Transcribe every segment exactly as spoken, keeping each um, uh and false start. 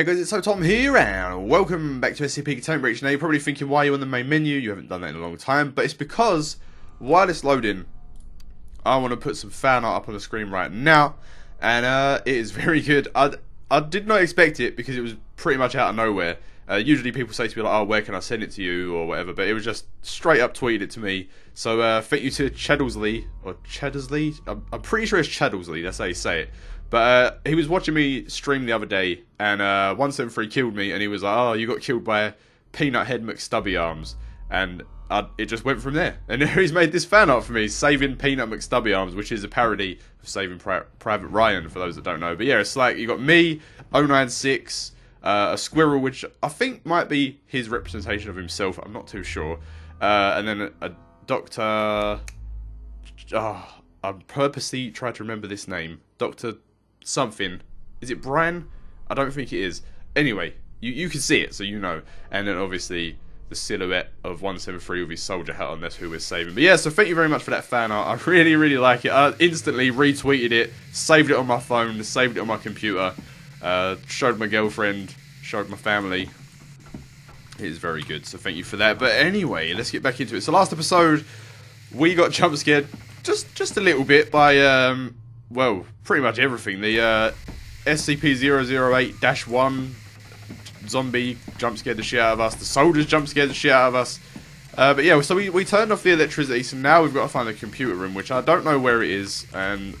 Hey guys, it's Tom here and welcome back to S C P Containment Breach. Now you're probably thinking, why are you on the main menu? You haven't done that in a long time, but it's because while it's loading, I want to put some fan art up on the screen right now, and uh, it is very good. I, I did not expect it because it was pretty much out of nowhere. Uh, usually people say to me, like, oh, where can I send it to you or whatever, but it was just straight up tweeted it to me. So uh, thank you to Chedlesley, or Chedlesley? I'm, I'm pretty sure it's Chedlesley, that's how you say it. But uh, he was watching me stream the other day, and uh, one seven three killed me, and he was like, oh, you got killed by Peanut Head McStubby Arms. And I, it just went from there. And he's made this fan art for me, Saving Peanut McStubby Arms, which is a parody of Saving Pri Private Ryan, for those that don't know. But yeah, it's like, you got me, oh nine six, uh, a squirrel, which I think might be his representation of himself, I'm not too sure. Uh, and then a, a doctor... Oh, I purposely tried to remember this name. Doctor... something. Is it Brian? I don't think it is. Anyway, you, you can see it, so you know. And then obviously the silhouette of one seven three with his soldier hat on, that's who we're saving. But yeah, so thank you very much for that fan art. I really, really like it. I instantly retweeted it, saved it on my phone, saved it on my computer, uh, showed my girlfriend, showed my family. It is very good, so thank you for that. But anyway, let's get back into it. So last episode, we got jump scared just, just a little bit by... Um, well, pretty much everything. The uh, S C P zero zero eight dash one zombie jump scared the shit out of us. The soldiers jump scared the shit out of us. Uh, but yeah, so we, we turned off the electricity, so now we've got to find the computer room, which I don't know where it is, and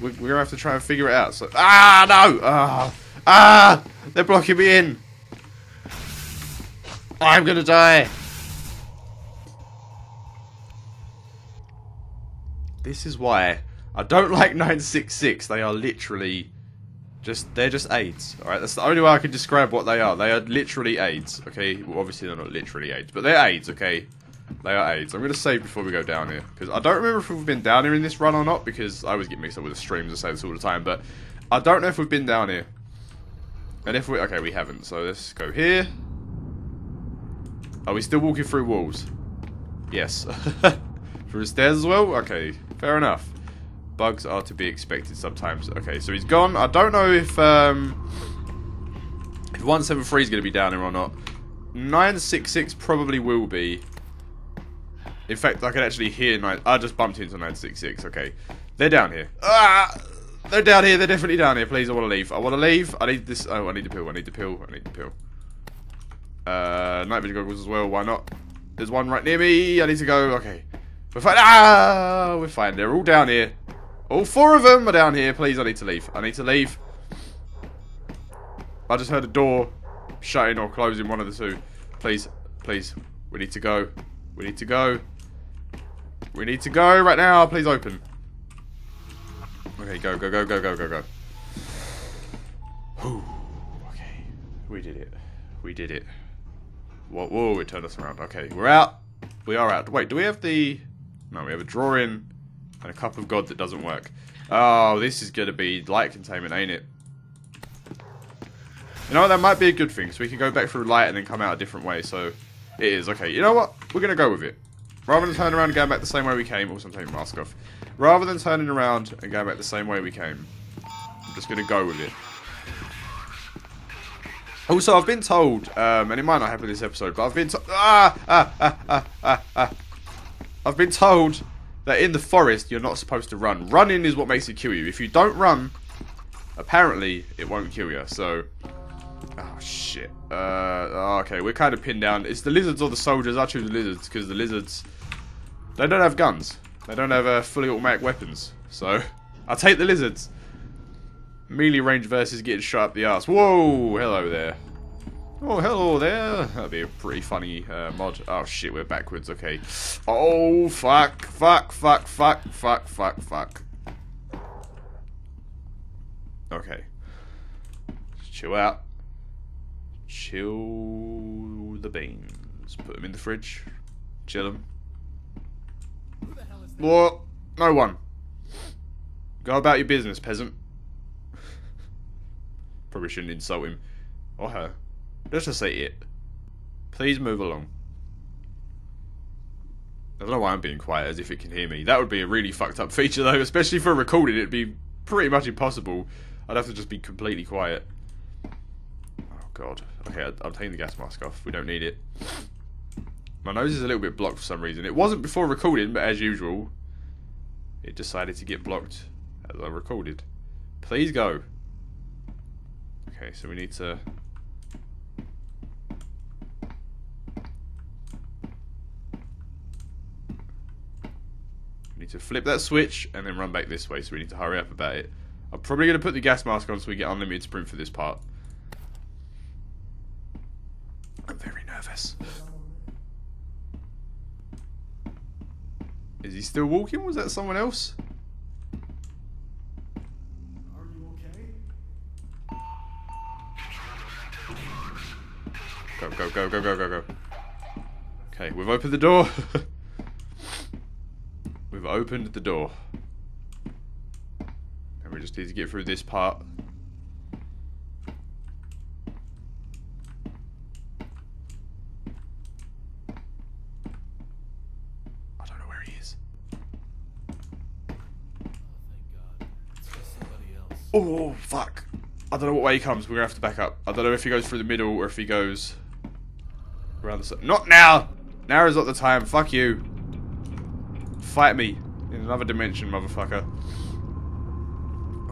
we, we're going to have to try and figure it out. So ah, no! Ah! Ah! They're blocking me in! I'm going to die! This is why... I don't like nine six six, they are literally just, they're just AIDS, alright, that's the only way I can describe what they are, they are literally AIDS, okay, well, obviously they're not literally AIDS, but they're AIDS, okay, they are AIDS. I'm going to save before we go down here, because I don't remember if we've been down here in this run or not, because I always get mixed up with the streams, I say this all the time, but I don't know if we've been down here, and if we, okay, we haven't, so let's go here. Are we still walking through walls? Yes. Through the stairs as well? Okay, fair enough. Bugs are to be expected sometimes. Okay, so he's gone. I don't know if um, if one seven three is going to be down here or not. nine six six probably will be. In fact, I can actually hear nine. I just bumped into nine six six. Okay, they're down here. Ah, they're down here. They're definitely down here. Please, I want to leave. I want to leave. I need this. Oh, I need the pill. I need the pill. I need the pill. Uh, night vision goggles as well. Why not? There's one right near me. I need to go. Okay, we're fine. Ah, we're fine. They're all down here. All four of them are down here. Please, I need to leave. I need to leave. I just heard a door shutting or closing, one of the two. Please, please. We need to go. We need to go. We need to go right now. Please open. Okay, go, go, go, go, go, go, go. Whew. Okay. We did it. We did it. Whoa, whoa, it turned us around. Okay, we're out. We are out. Wait, do we have the... No, we have a drawing... And a cup of God that doesn't work. Oh, this is going to be light containment, ain't it? You know what, that might be a good thing. So we can go back through light and then come out a different way. So it is. Okay, you know what? We're going to go with it. Rather than turning around and going back the same way we came. Also, I'm taking my mask off. Rather than turning around and going back the same way we came. I'm just going to go with it. Also, I've been told, um, and it might not happen this episode, but I've been told... Ah, ah, ah, ah, ah, ah. I've been told... that in the forest, you're not supposed to run. Running is what makes it kill you. If you don't run, apparently, it won't kill you. So, oh, shit. Uh, okay, we're kind of pinned down. It's the lizards or the soldiers. I choose the lizards because the lizards, they don't have guns. They don't have uh, fully automatic weapons. So, I'll take the lizards. Melee range versus getting shot up the arse. Whoa, hello there. Oh, hello there. That'd be a pretty funny uh, mod. Oh, shit, we're backwards. Okay. Oh, fuck, fuck, fuck, fuck, fuck, fuck, fuck. Okay. Chill out. Chill the beans. Put them in the fridge. Chill them. What? No one. Go about your business, peasant. Probably shouldn't insult him. Or her. Let's just say it. Please move along. I don't know why I'm being quiet, as if it can hear me. That would be a really fucked up feature though, especially for recording. It'd be pretty much impossible. I'd have to just be completely quiet. God. Okay, I'm taking the gas mask off. We don't need it. My nose is a little bit blocked for some reason. It wasn't before recording, but as usual, it decided to get blocked as I recorded. Please go. Okay, so we need to... We need to flip that switch and then run back this way, so we need to hurry up about it. I'm probably going to put the gas mask on so we get unlimited sprint for this part. I'm very nervous. Is he still walking? Was that someone else? Are you okay? Go, go, go, go, go, go, go. Okay, we've opened the door. We've opened the door. And we just need to get through this part. Oh, fuck. I don't know what way he comes. We're going to have to back up. I don't know if he goes through the middle or if he goes around the side. Not now! Now is not the time. Fuck you. Fight me in another dimension, motherfucker.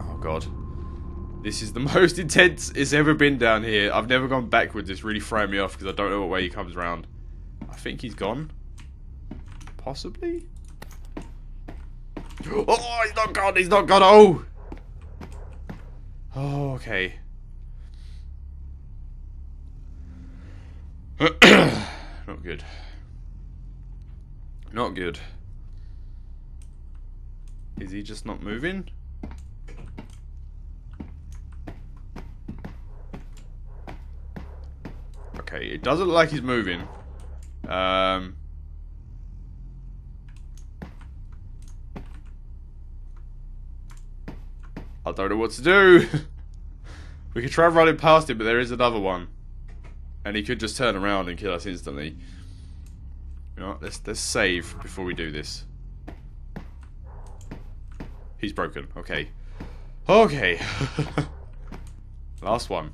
Oh, God. This is the most intense it's ever been down here. I've never gone backwards. It's really throwing me off because I don't know what way he comes around. I think he's gone. Possibly? Oh, he's not gone. He's not gone. Oh! Oh, okay. Not good. Not good. Is he just not moving? Okay, it doesn't look like he's moving. Um... I don't know what to do. We could try running past him, but there is another one, and he could just turn around and kill us instantly. You know what? Let's let's save before we do this. He's broken. Okay. Okay. Last one.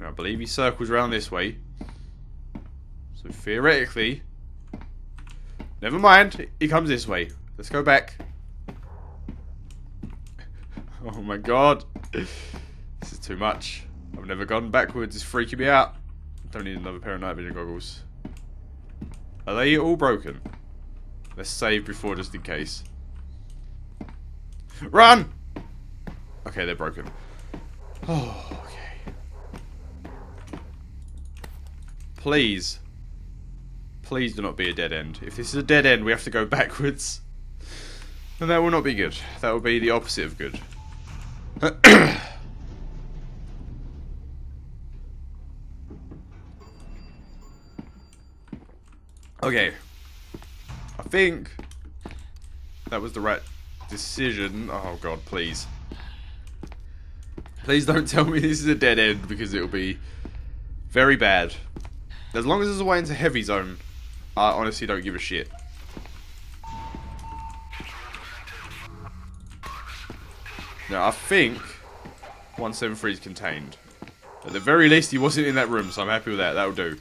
I believe he circles around this way. So theoretically. Never mind, he comes this way. Let's go back. Oh my god. This is too much. I've never gone backwards, it's freaking me out. Don't need another pair of night vision goggles. Are they all broken? Let's save before just in case. Run! Okay, they're broken. Oh, okay. Please. Please do not be a dead end. If this is a dead end, we have to go backwards. And that will not be good. That will be the opposite of good. Okay. I think that was the right decision. Oh god, please. Please don't tell me this is a dead end, because it will be very bad. As long as there's a way into heavy zone, I honestly don't give a shit. Now I think one seven three is contained. At the very least he wasn't in that room, so I'm happy with that. That'll do.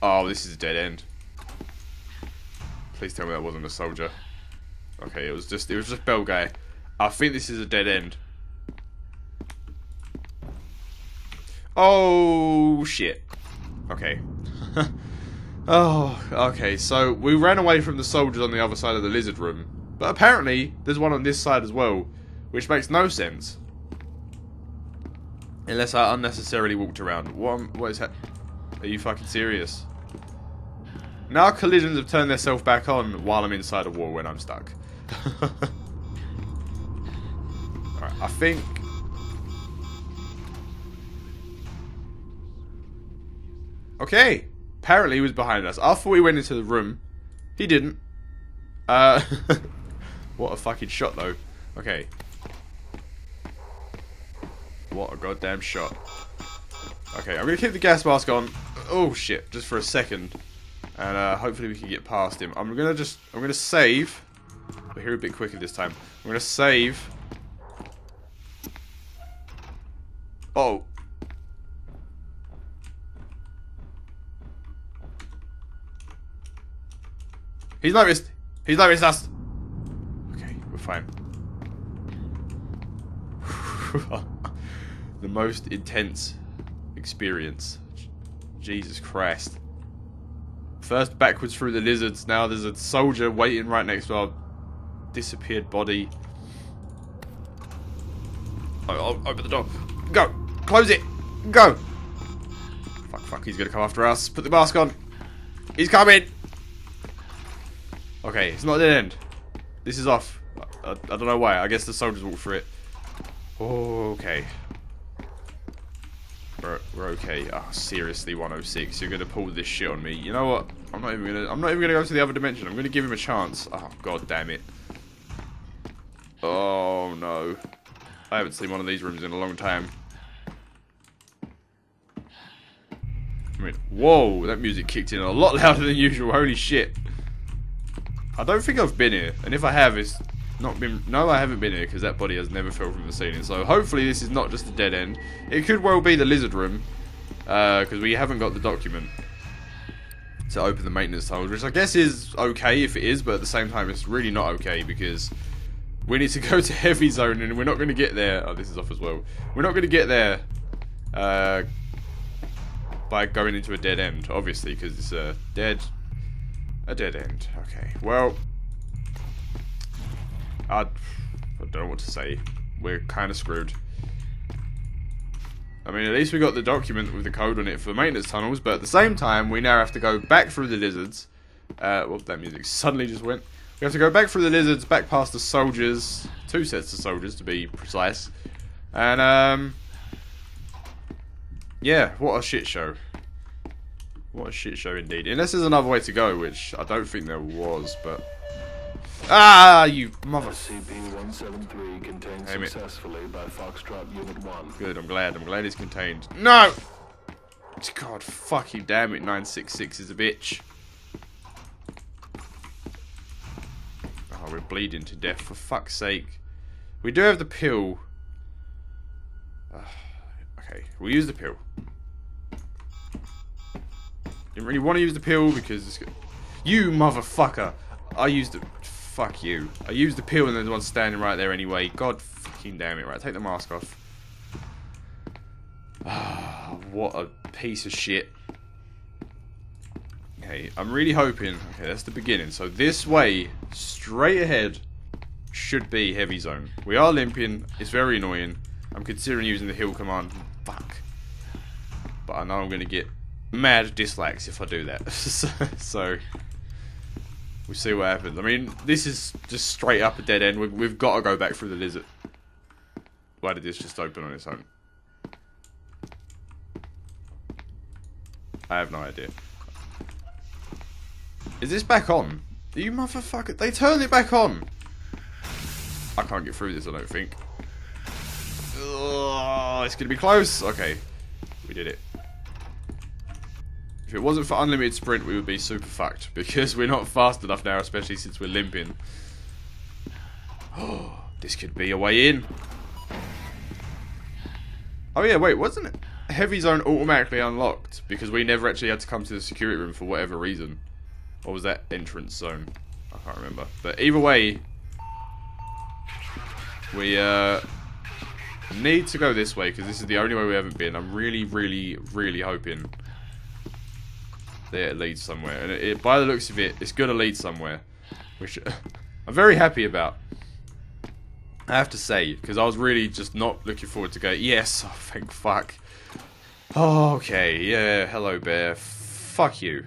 Oh, this is a dead end. Please tell me that wasn't a soldier. Okay, it was just it was just Bell Guy. I think this is a dead end. Oh shit. Okay. Oh, okay, so we ran away from the soldiers on the other side of the lizard room, but apparently there's one on this side as well, which makes no sense. Unless I unnecessarily walked around. What, what is that? Are you fucking serious? Now collisions have turned themselves back on while I'm inside a wall when I'm stuck. Alright, I think... Okay, apparently he was behind us. I thought we went into the room. He didn't. Uh, what a fucking shot, though. Okay. What a goddamn shot. Okay, I'm going to keep the gas mask on. Oh, shit, just for a second. And uh, hopefully we can get past him. I'm going to just... I'm going to save. We're here a bit quicker this time. I'm going to save. Oh. He's noticed. He's noticed us. Okay, we're fine. The most intense experience. Jesus Christ. First backwards through the lizards. Now there's a soldier waiting right next to our disappeared body. Oh, oh, open the door. Go. Close it. Go. Fuck, fuck. He's going to come after us. Put the mask on. He's coming. Okay, it's not dead end. This is off. I, I, I don't know why. I guess the soldiers walked through it. Oh, okay. We're, we're okay. Oh, seriously, one oh six. You're gonna pull this shit on me. You know what? I'm not even gonna. I'm not even gonna go to the other dimension. I'm gonna give him a chance. Oh, god damn it. Oh no. I haven't seen one of these rooms in a long time. I mean, whoa! That music kicked in a lot louder than usual. Holy shit. I don't think I've been here, and if I have, it's not been... No, I haven't been here, because that body has never fell from the ceiling, so hopefully this is not just a dead end. It could well be the lizard room, because uh, we haven't got the document to open the maintenance tunnels, which I guess is okay if it is, but at the same time it's really not okay, because we need to go to Heavy Zone, and we're not going to get there... Oh, this is off as well. We're not going to get there uh, by going into a dead end, obviously, because it's a dead... A dead end. Okay. Well, I, I don't know what to say. We're kind of screwed. I mean, at least we got the document with the code on it for maintenance tunnels, but at the same time, we now have to go back through the lizards. Uh, well, that music suddenly just went. We have to go back through the lizards, back past the soldiers, two sets of soldiers to be precise, and um, yeah, what a shit show. What a shit show indeed. Unless there's another way to go, which I don't think there was, but... Ah, you mother... S C P one seven three contained successfully by Foxtrot Unit one. Good, I'm glad. I'm glad it's contained. No! God, fuck you, damn it. nine six six is a bitch. Oh, we're bleeding to death, for fuck's sake. We do have the pill. Uh, okay, we'll use the pill. Didn't really want to use the pill because it's good. You motherfucker! I used the... Fuck you. I used the pill and there's one standing right there anyway. God fucking damn it. Right, take the mask off. Ah, what a piece of shit. Okay, I'm really hoping... Okay, that's the beginning. So this way, straight ahead, should be Heavy Zone. We are limping. It's very annoying. I'm considering using the heal command. Fuck. But I know I'm going to get... mad dislikes if I do that. so, so we'll see what happens. I mean, this is just straight up a dead end. We've, we've got to go back through the lizard. Why did this just open on its own? I have no idea. Is this back on? You motherfucker! They turned it back on. I can't get through this. I don't think. Oh, it's gonna be close. Okay, we did it. If it wasn't for unlimited sprint, we would be super fucked because we're not fast enough now, especially since we're limping. Oh, this could be a way in. Oh yeah, wait, wasn't it? Heavy Zone automatically unlocked because we never actually had to come to the security room for whatever reason. Or was that entrance zone? I can't remember. But either way, we uh, need to go this way because this is the only way we haven't been. I'm really, really, really hoping... There, it leads somewhere, and it, it, by the looks of it, it's gonna lead somewhere, which I'm very happy about. I have to say, because I was really just not looking forward to go. Yes, oh, thank fuck. Oh, okay, yeah, hello bear. Fuck you.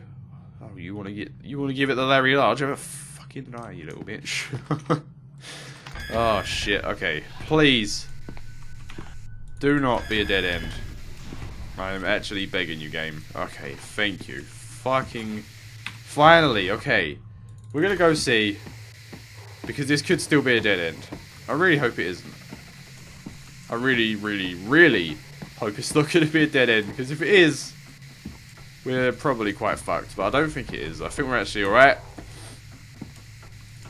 Oh, you wanna get, you wanna give it the Larry Large? Have a fucking eye, you little bitch. Oh shit. Okay, please do not be a dead end. I am actually begging you, game. Okay, thank you. Fucking finally. Okay, we're gonna go see because this could still be a dead end. I really hope it isn't. I really really really hope it's not gonna be a dead end, because if it is, we're probably quite fucked. But I don't think it is. I think we're actually alright.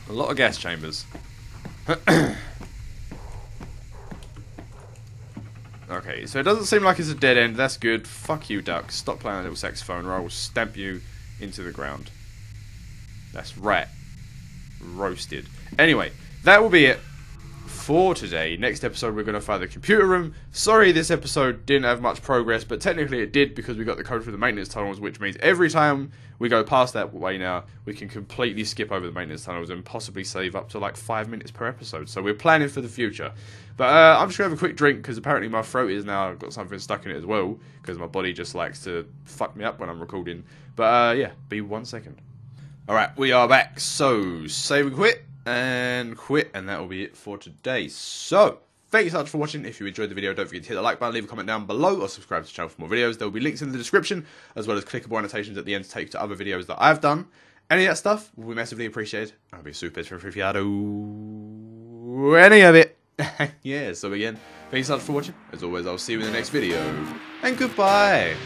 A lot of gas chambers. Okay, so it doesn't seem like it's a dead end. That's good. Fuck you, duck. Stop playing that little saxophone or I will stamp you into the ground. That's right. Roasted. Anyway, that will be it for today. Next episode, we're going to find the computer room. Sorry this episode didn't have much progress, but technically it did because we got the code through the maintenance tunnels, which means every time we go past that way now, we can completely skip over the maintenance tunnels and possibly save up to like five minutes per episode. So we're planning for the future. But uh, I'm just going to have a quick drink because apparently my throat is now, I've got something stuck in it as well because my body just likes to fuck me up when I'm recording. But uh, yeah, be one second. Alright, we are back. So, say we quit and quit, and that will be it for today. So, thank you so much for watching. If you enjoyed the video, don't forget to hit the like button, leave a comment down below, or subscribe to the channel for more videos. There will be links in the description, as well as clickable annotations at the end to take you to other videos that I've done. Any of that stuff will be massively appreciated. I'll be super grateful if you do any of it. Yeah, so again, thank you so much for watching. As always, I'll see you in the next video, and goodbye.